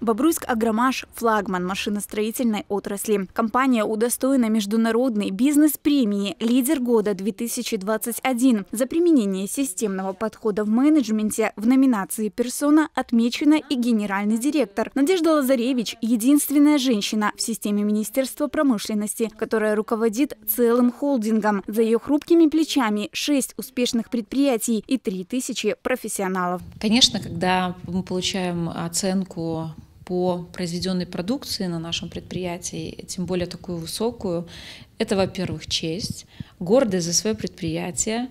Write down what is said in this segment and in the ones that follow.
Бобруйскагромаш – флагман машиностроительной отрасли. Компания удостоена международной бизнес-премии «Лидер года 2021» за применение системного подхода в менеджменте. В номинации «Персона» отмечена и генеральный директор. Надежда Лазаревич – единственная женщина в системе Министерства промышленности, которая руководит целым холдингом. За ее хрупкими плечами 6 успешных предприятий и 3000 профессионалов. Конечно, когда мы получаем оценку по произведенной продукции на нашем предприятии, тем более такую высокую, это, во-первых, честь, гордость за свое предприятие,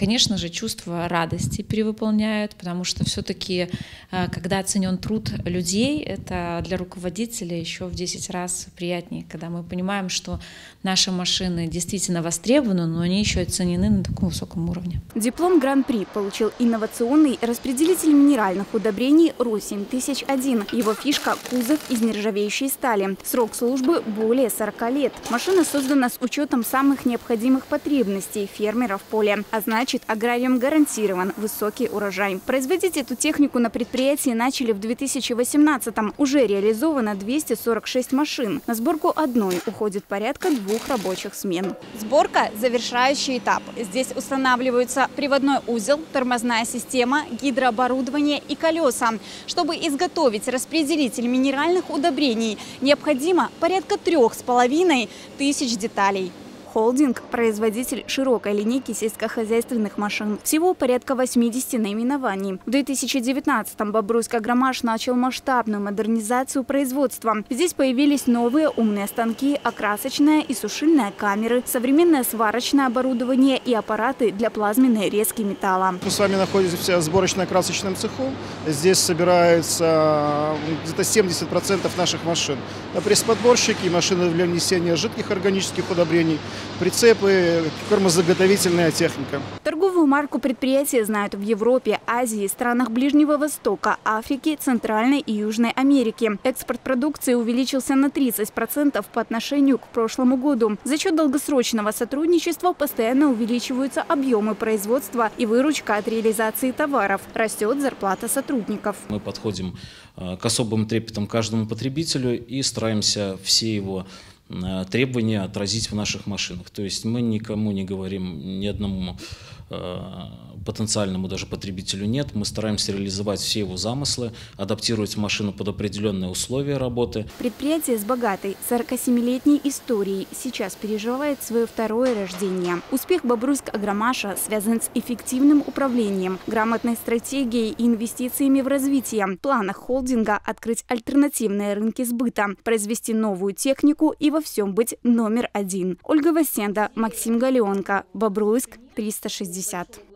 конечно же, чувство радости перевыполняют, потому что все-таки, когда оценен труд людей, это для руководителя еще в 10 раз приятнее, когда мы понимаем, что наши машины действительно востребованы, но они еще оценены на таком высоком уровне. Диплом Гран-при получил инновационный распределитель минеральных удобрений РУ 7001. Его фишка – кузов из нержавеющей стали. Срок службы – более 40 лет. Машина создана с учетом самых необходимых потребностей фермера в поле, а значит, аграриям гарантирован высокий урожай. Производить эту технику на предприятии начали в 2018-м. Уже реализовано 246 машин. На сборку одной уходит порядка 2 рабочих смен. Сборка – завершающий этап. Здесь устанавливаются приводной узел, тормозная система, гидрооборудование и колеса. Чтобы изготовить распределитель минеральных удобрений, необходимо порядка 3500 деталей. Холдинг – производитель широкой линейки сельскохозяйственных машин. Всего порядка 80 наименований. В 2019-м Бобруйскагромаш начал масштабную модернизацию производства. Здесь появились новые умные станки, окрасочная и сушильная камеры, современное сварочное оборудование и аппараты для плазменной резки металла. Мы с вами находимся в сборочно-окрасочном цеху. Здесь собирается где-то 70% наших машин. Пресс-подборщики, машины для внесения жидких органических удобрений, прицепы, кормозаготовительная техника. Торговую марку предприятия знают в Европе, Азии, странах Ближнего Востока, Африке, Центральной и Южной Америке. Экспорт продукции увеличился на 30% по отношению к прошлому году. За счет долгосрочного сотрудничества постоянно увеличиваются объемы производства и выручка от реализации товаров. Растет зарплата сотрудников. Мы подходим к особым трепетам каждому потребителю и стараемся все его требования отразить в наших машинах. То есть мы никому не говорим, ни одному потенциальному даже потребителю нет. Мы стараемся реализовать все его замыслы, адаптировать машину под определенные условия работы. Предприятие с богатой 47-летней историей сейчас переживает свое второе рождение. Успех Бобруйскагромаша связан с эффективным управлением, грамотной стратегией и инвестициями в развитие. В планах холдинга открыть альтернативные рынки сбыта, произвести новую технику и во всем быть номер 1. Ольга Васенда, Максим Галеонко, Бобруйск 360.